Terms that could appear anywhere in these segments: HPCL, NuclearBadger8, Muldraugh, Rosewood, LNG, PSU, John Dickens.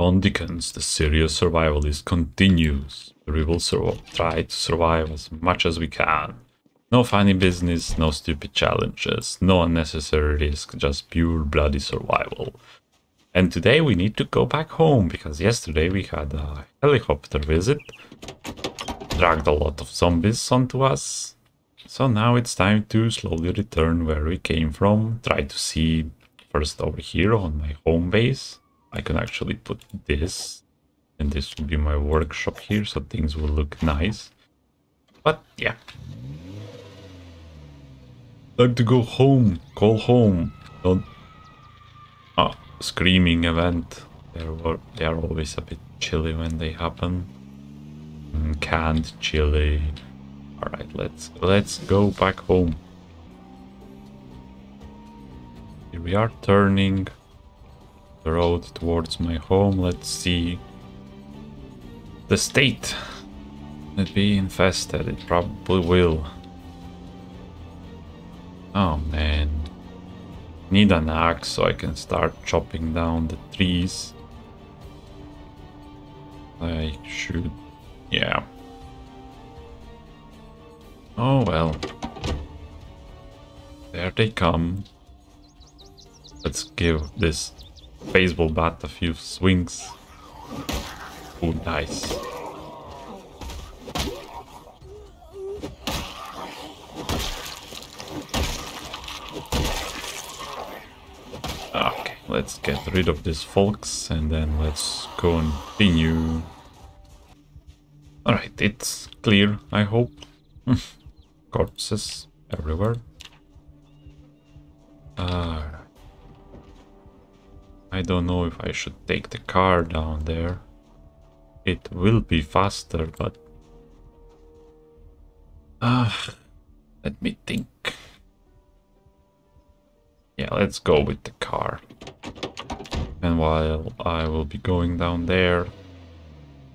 John Dickens, the serious survivalist, continues. We will try to survive as much as we can. No funny business, no stupid challenges, no unnecessary risk, just pure bloody survival. And today we need to go back home, because yesterday we had a helicopter visit. Dragged a lot of zombies onto us. So now it's time to slowly return where we came from. Try to see first over here on my home base. I can actually put this, and this will be my workshop here, so things will look nice. But yeah, time to go home, call home. Don't... Oh, screaming event. They are always a bit chilly when they happen. Canned chili. All right, let's go back home. Here we are turning the road towards my home. Let's see the state. Will it be infested? It probably will. Oh man, need an axe so I can start chopping down the trees. I should, yeah. Oh well, there they come. Let's give this baseball bat a few swings. Oh, nice. Okay, let's get rid of these folks and then let's continue. Alright, it's clear, I hope. Corpses everywhere. I don't know if I should take the car down there. It will be faster, but... let me think. Yeah, let's go with the car. And while I will be going down there,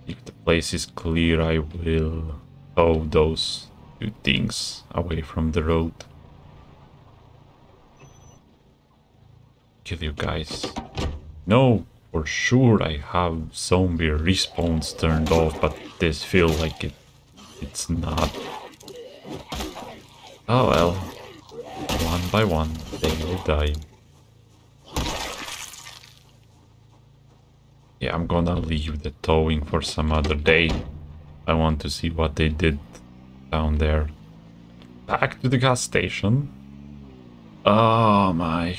if the place is clear, I will tow those two things away from the road. Kill you guys. No, for sure I have zombie respawns turned off, but this feels like it's not. Oh well, one by one they will die. Yeah, I'm gonna leave the towing for some other day. I want to see what they did down there. Back to the gas station. Oh my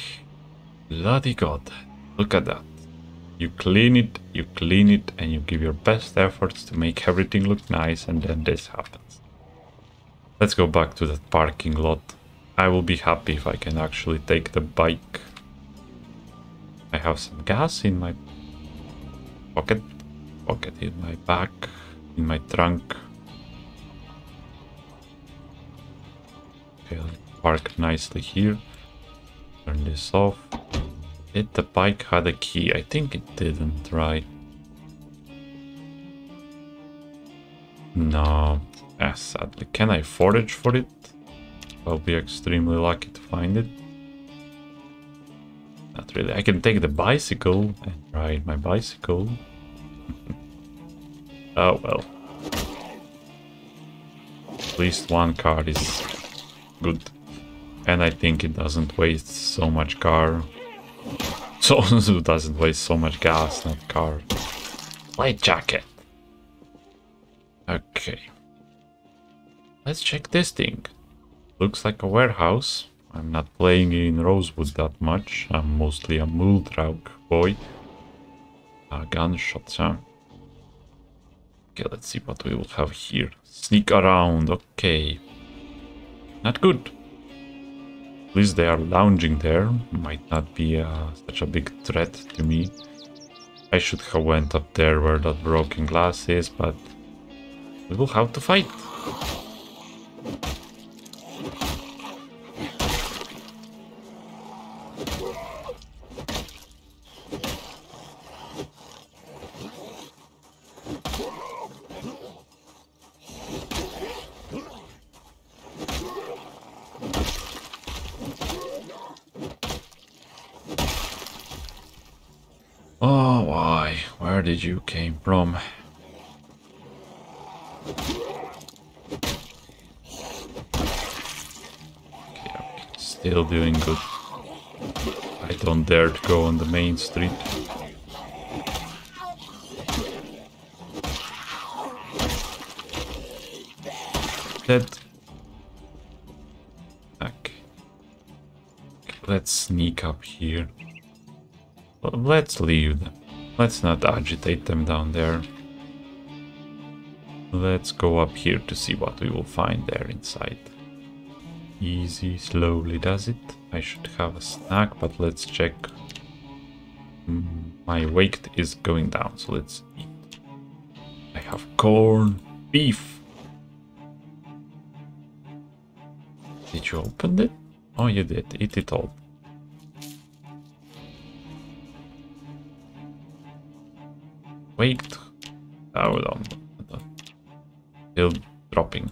bloody god. Look at that. You clean it, and you give your best efforts to make everything look nice, and then this happens. Let's go back to that parking lot. I will be happy if I can actually take the bike. I have some gas in my pocket. Pocket in my back, in my trunk. Okay, I'll park nicely here. Turn this off. Did the bike had a key? I think it didn't, right? No. Ah, sadly. Can I forage for it? I'll be extremely lucky to find it. Not really. I can take the bicycle and ride my bicycle. Oh well. At least one car is good. And I think it doesn't waste so much car. So doesn't waste so much gas, not car. Light jacket. Okay. Let's check this thing. Looks like a warehouse. I'm not playing in Rosewood that much. I'm mostly a Muldraugh boy. Gunshots, huh? Okay, let's see what we will have here. Sneak around, okay. Not good. At least they are lounging there. Might not be such a big threat to me. I should have went up there where that broken glass is, but we will have to fight. Oh, why? Where did you came from? Okay, I'm still doing good. I don't dare to go on the main street. That... okay. Let's sneak up here. Let's leave them. Let's not agitate them down there. Let's go up here to see what we will find there inside. Easy, slowly does it. I should have a snack, but let's check. My weight is going down, so let's eat. I have corn, beef. Did you open it? Oh, you did. Eat it all. Wait. Hold on. Still dropping.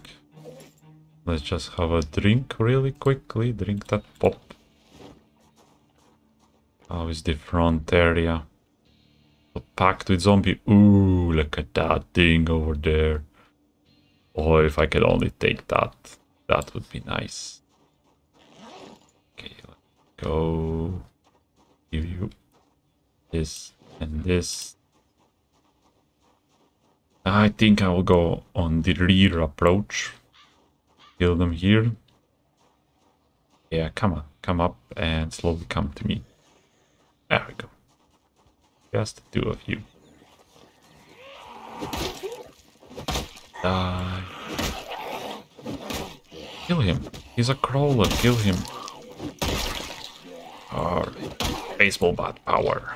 Let's just have a drink really quickly. Drink that pop. How is the front area? So packed with zombie. Ooh, look at that thing over there. Oh, if I could only take that. That would be nice. Okay, let's go. Give you this and this. I think I will go on the rear approach. Kill them here. Yeah, come on. Come up and slowly come to me. There we go. Just the two of you. Die. Kill him. He's a crawler. Kill him. Alright. Baseball bat power.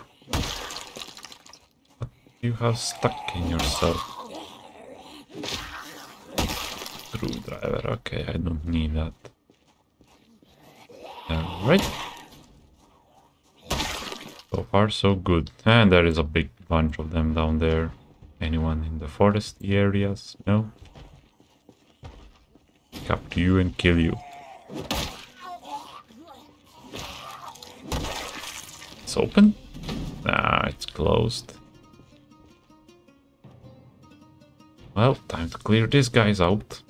What do you have stuck in yourself? Screwdriver, okay, I don't need that. Alright. So far so good. And there is a big bunch of them down there. Anyone in the foresty areas? No? Pick up to you and kill you. It's open? Nah, it's closed. Well, time to clear these guys out.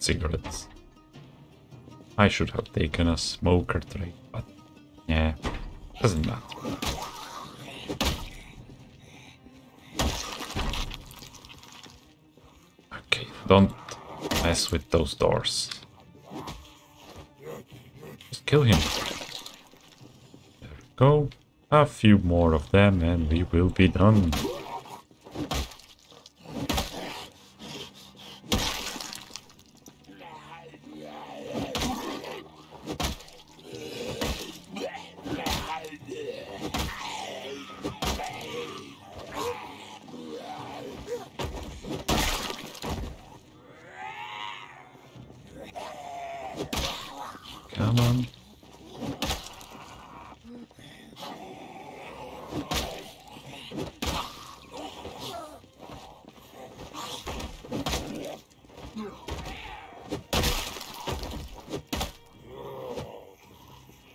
Cigarettes. I should have taken a smoker tray, but yeah, doesn't matter. Don't mess with those doors. Just kill him. There we go. A few more of them and we will be done. Come on.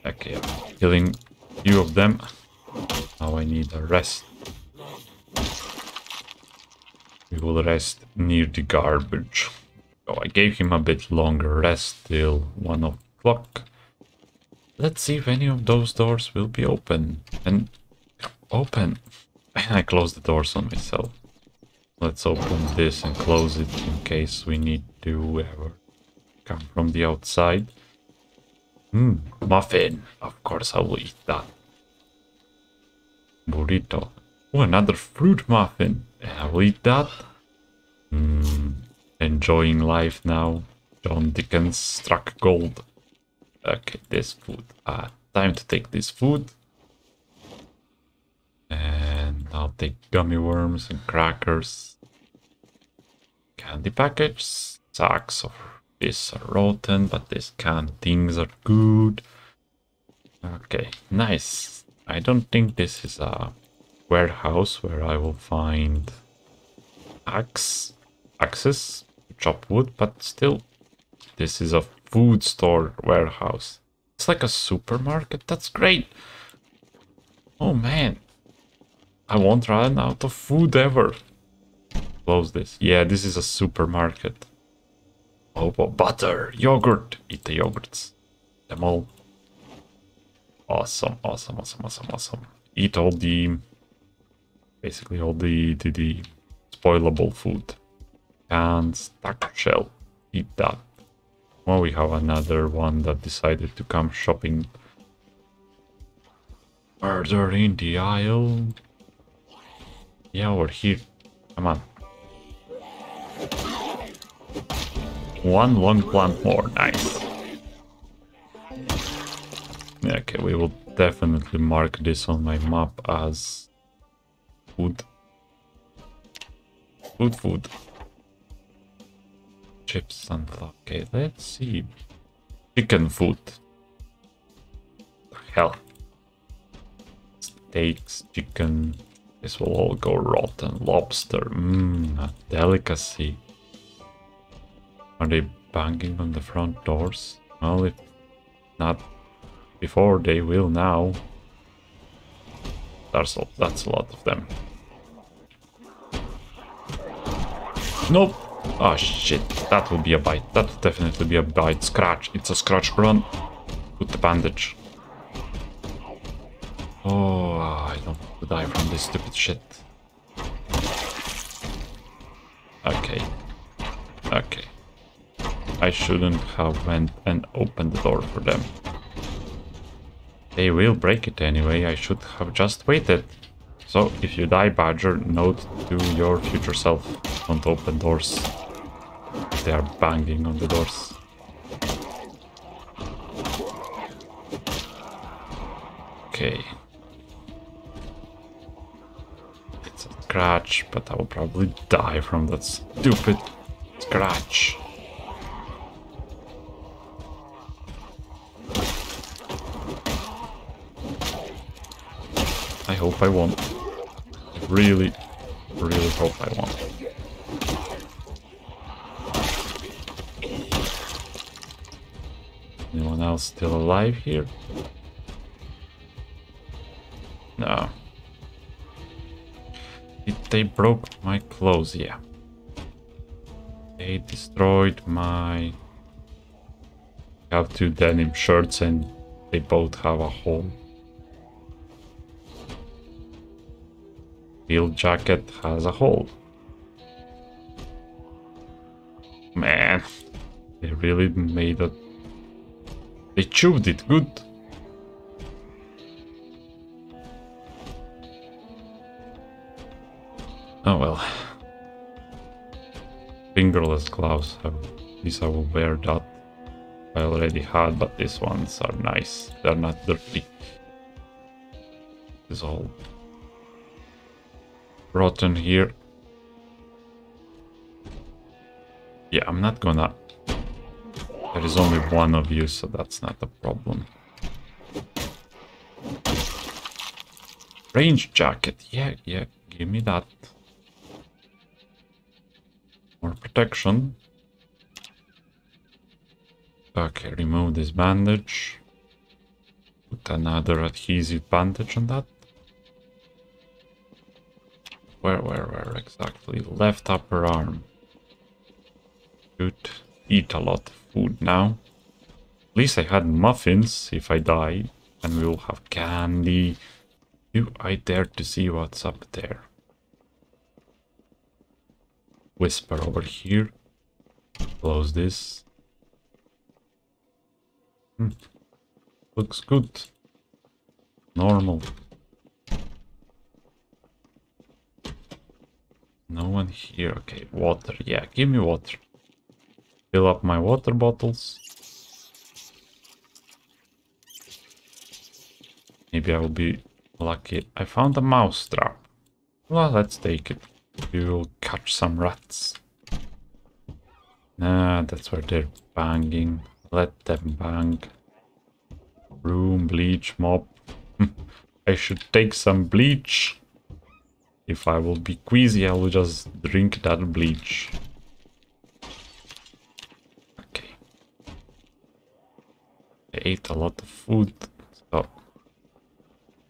Okay, I'm killing a few of them. Now I need a rest. We will rest near the garbage. So I gave him a bit longer rest till 1 o'clock. Let's see if any of those doors will be open. And open. I closed the doors on myself. Let's open this and close it in case we need to ever come from the outside. Muffin. Of course I will eat that. Burrito. Oh, another fruit muffin. I will eat that. Enjoying life now. John Dickens struck gold. Okay, this food. Time to take this food. And I'll take gummy worms and crackers. Candy packets. Sacks of this are rotten, but these canned things are good. Okay, nice. I don't think this is a warehouse where I will find axes to chop wood, but still, this is a food store warehouse. It's like a supermarket. That's great. Oh man, I won't run out of food ever. Close this. Yeah, this is a supermarket. Oh, butter, yogurt. Eat the yogurts. Them all. Awesome, awesome, awesome, awesome, awesome. Eat all the, basically all the spoilable food. And stack shell. Eat that. Well, we have another one that decided to come shopping further in the aisle. Yeah, over here. Come on. One long plant more. Nice. Okay, we will definitely mark this on my map as food. Food. Chips and stuff. Okay, let's see. Chicken food. Hell. Steaks, chicken. This will all go rotten. Lobster. A delicacy. Are they banging on the front doors? Well, if not before, they will now. That's a lot of them. Nope. Oh shit, that will be a bite. That will definitely be a bite. Scratch. It's a scratch. Run. Put the bandage. Oh, I don't want to die from this stupid shit. Okay. Okay. I shouldn't have went and opened the door for them. They will break it anyway. I should have just waited. So if you die, Badger, note to your future self. Don't open doors. They are banging on the doors. Okay. It's a scratch, but I will probably die from that stupid scratch. I hope I won't. I really, really hope I won't. Anyone else still alive here? No. They broke my clothes, yeah. They destroyed my... I have two denim shirts and they both have a hole. Steel jacket has a hole. Man, they really made it. They chewed it good. Oh well. Fingerless gloves. At least I will wear that. I already had, but these ones are nice. They're not dirty. This is all. Rotten here. Yeah, I'm not gonna... There is only one of you, so that's not a problem. Range jacket. Yeah, yeah. Give me that. More protection. Okay, remove this bandage. Put another adhesive bandage on that. Where exactly? Left upper arm. Good. Eat a lot of food now. At least I had muffins if I die. And we will have candy. Do I dare to see what's up there? Whisper over here. Close this. Looks good. Normal. No one here. Okay, water. Yeah, give me water. Fill up my water bottles. Maybe I will be lucky. I found a mouse trap. Well, let's take it. We will catch some rats. Nah, that's where they're banging. Let them bang. Room, bleach, mop. I should take some bleach. If I will be queasy, I will just drink that bleach. Okay. I ate a lot of food, so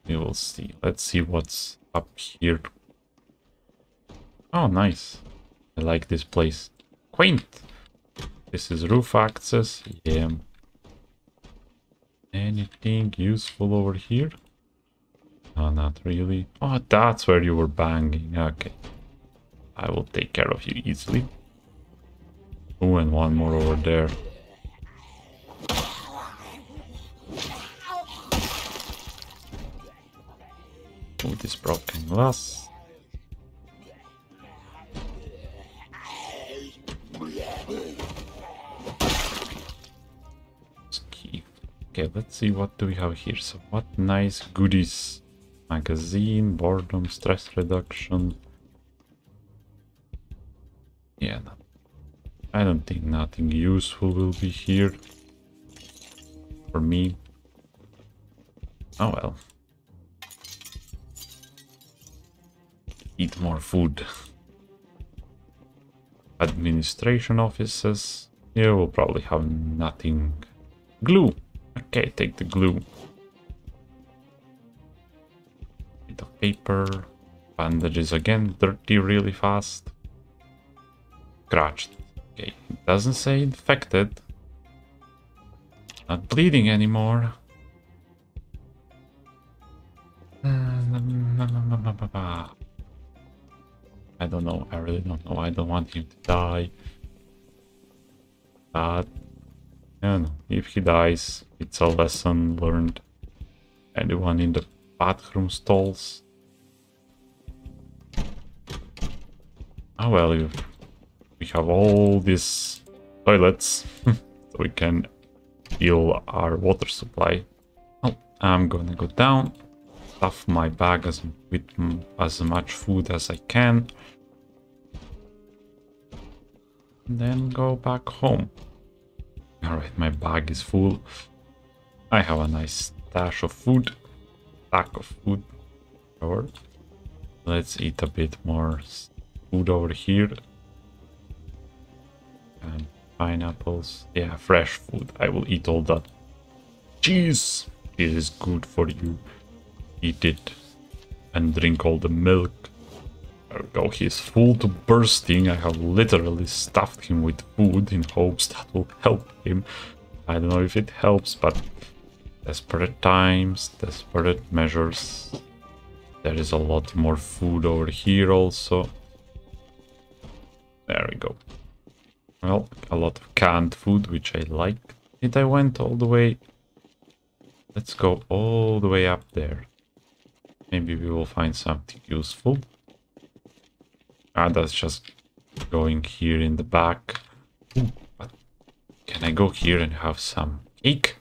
we will see. Let's see what's up here. Oh, nice. I like this place. Quaint. This is roof access. Yeah. Anything useful over here? No, not really. Oh, that's where you were banging. Okay. I will take care of you easily. Oh, and one more over there. Oh, this broken glass. Okay, let's see, what do we have here? So, what nice goodies? Magazine, boredom, stress reduction. Yeah, no. I don't think nothing useful will be here for me. Oh well. Eat more food. Administration offices. Here we'll probably have nothing. Glue. Okay, take the glue. Bit of paper. Bandages again, dirty really fast. Scratched. Okay, it doesn't say infected. Not bleeding anymore. I don't know, I really don't know. I don't want him to die. And if he dies, it's a lesson learned. Anyone in the bathroom stalls? Oh well, we have all these toilets, so we can fill our water supply. Oh, I'm gonna go down, stuff my bag with as much food as I can, and then go back home. Alright, my bag is full. I have a nice stash of food. Stack of food. Sure. Let's eat a bit more food over here. And pineapples. Yeah, fresh food. I will eat all that. Cheese! Cheese is good for you. Eat it. And drink all the milk. There we go. He's full to bursting. I have literally stuffed him with food in hopes that will help him. I don't know if it helps, but desperate times, desperate measures. There is a lot more food over here also. There we go. Well, a lot of canned food, which I like. Did I went all the way? Let's go all the way up there. Maybe we will find something useful. Ah, that's just going here in the back. Ooh, but can I go here and have some cake?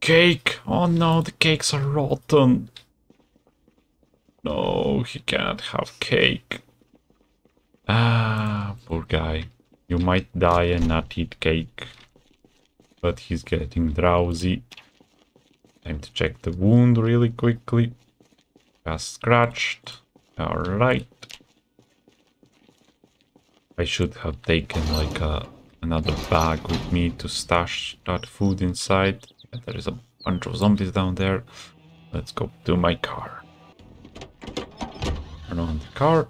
Cake! Oh no, the cakes are rotten. No, he cannot have cake. Ah, poor guy. You might die and not eat cake. But he's getting drowsy. Time to check the wound really quickly. Just scratched. Alright. I should have taken like another bag with me to stash that food inside. Yeah, there is a bunch of zombies down there. Let's go to my car. Turn on the car.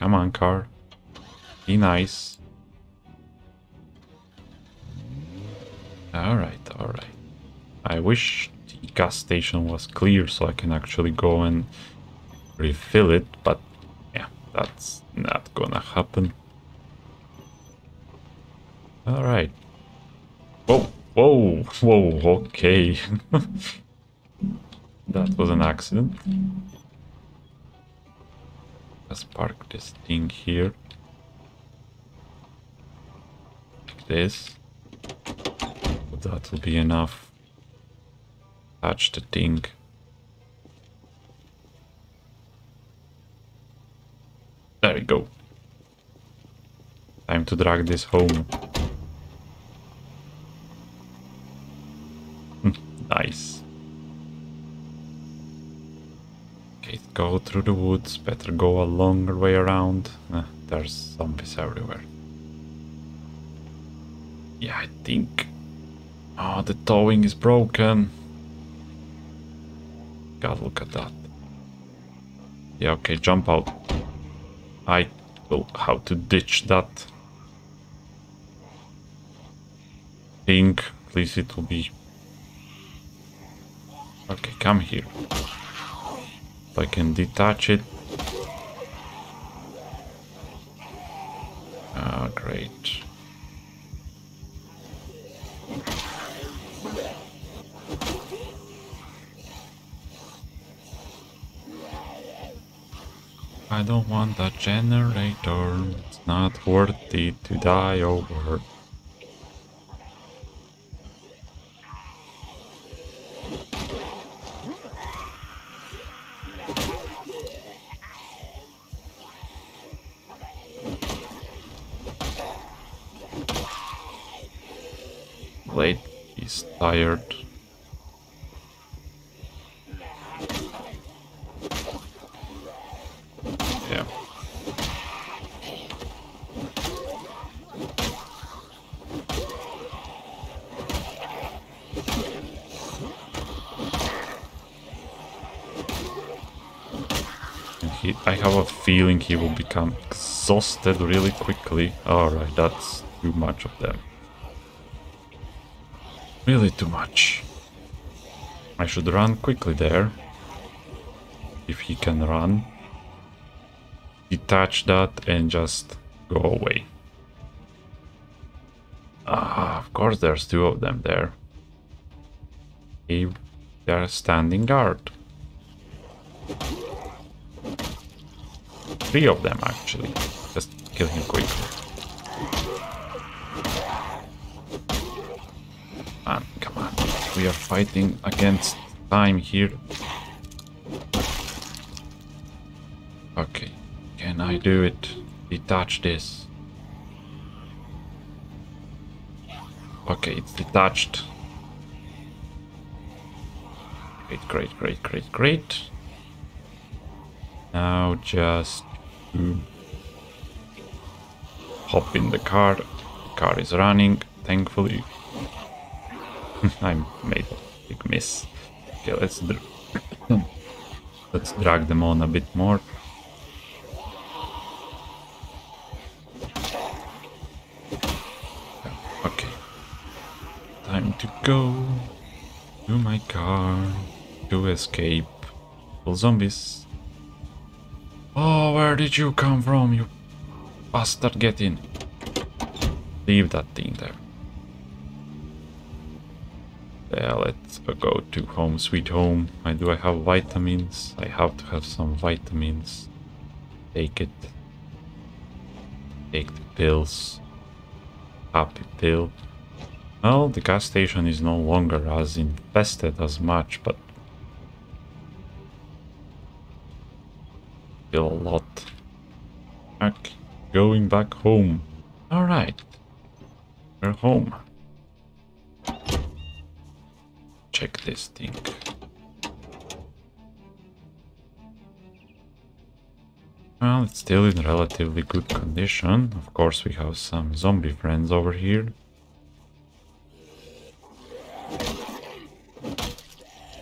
Come on, car. Be nice. Alright, alright. I wish the gas station was clear so I can actually go and refill it, but yeah, that's not gonna happen. All right. Whoa, whoa, whoa, okay. That was an accident. Let's park this thing here. Like this. That will be enough. Touch the thing. There we go. Time to drag this home. Nice. Okay, go through the woods. Better go a longer way around. There's zombies everywhere. Yeah, I think... Oh, the towing is broken. God, look at that. Yeah, okay, jump out. I know how to ditch that thing. At least it will be... Okay, come here. If I can detach it. Ah, great. I don't want that generator. It's not worth it to die over. Blade is tired. I have a feeling he will become exhausted really quickly. Alright, that's too much of them. Really too much. I should run quickly there. If he can run. Detach that and just go away. Ah, of course there's two of them there. They're standing guard. Three of them actually. Just kill him quickly. Man, come on. We are fighting against time here. Okay. Can I do it? Detach this. Okay, it's detached. Great, great, great, great, great. Now just... Hop in the car. The car is running, thankfully. I made a big miss. Okay, let's drag them on a bit more. Okay. Time to go to my car to escape all zombies. Oh, where did you come from, you bastard? Get in. Leave that thing there. Yeah, let's go to home sweet home. Do I have vitamins? I have to have some vitamins. Take it. Take the pills. Happy pill. Well, the gas station is no longer as infested as much, but... a lot. Okay, going back home. All right, we're home. Check this thing. Well, it's still in relatively good condition. Of course, we have some zombie friends over here.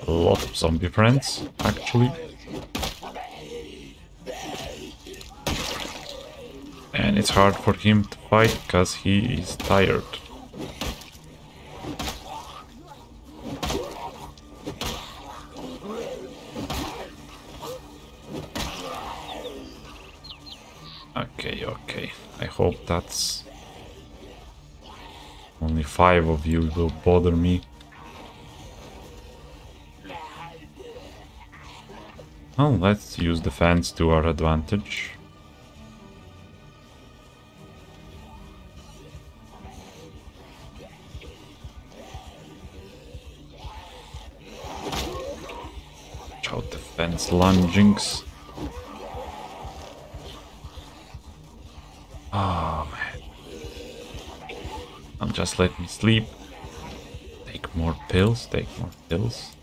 A lot of zombie friends, actually. And it's hard for him to fight because he is tired. Okay, okay. I hope that's... Only 5 of you will bother me. Well, let's use the fence to our advantage. Fence lungings. Oh man. Just let me sleep. Take more pills, take more pills.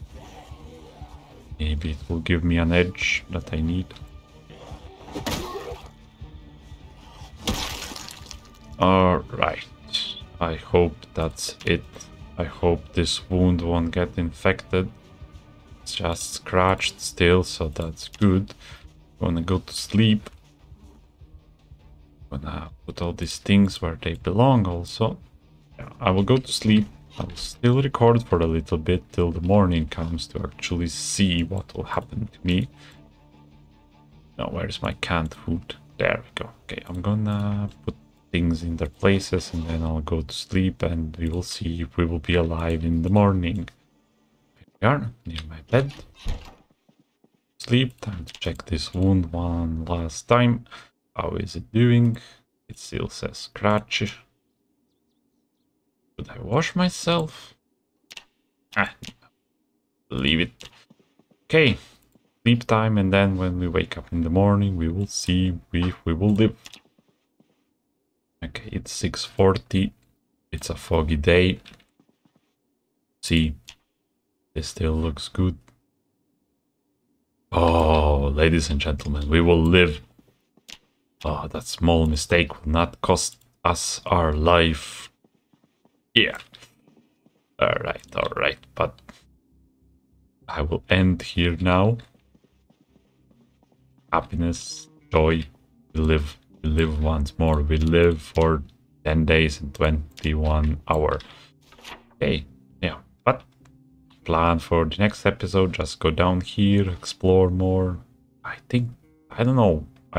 Maybe it will give me an edge that I need. Alright, I hope that's it. I hope this wound won't get infected. It's just scratched still, so that's good. Gonna go to sleep. Gonna put all these things where they belong also. Yeah, I will go to sleep. I will still record for a little bit till the morning comes to actually see what will happen to me. Now, where's my canned food? There we go. Okay, I'm gonna put things in their places and then I'll go to sleep and we will see if we will be alive in the morning. Here we are, near my bed. Sleep, time to check this wound one last time. How is it doing? It still says scratch. Should I wash myself? Ah, leave it. Okay, sleep time, and then when we wake up in the morning, we will see if we will live. Okay, it's 6:40. It's a foggy day. See, this still looks good. Oh, ladies and gentlemen, we will live. Oh, that small mistake will not cost us our life. Yeah. All right, but I will end here now. Happiness, joy, we live once more. We live for 10 days and 21 hours. Okay, yeah, but plan for the next episode, just go down here, explore more. I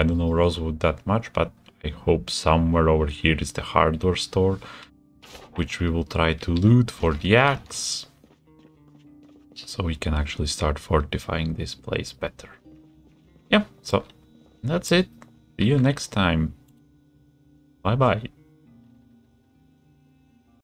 don't know Rosewood that much, but I hope somewhere over here is the hardware store, which we will try to loot for the axe, so we can actually start fortifying this place better. Yeah, so that's it. See you next time. Bye bye.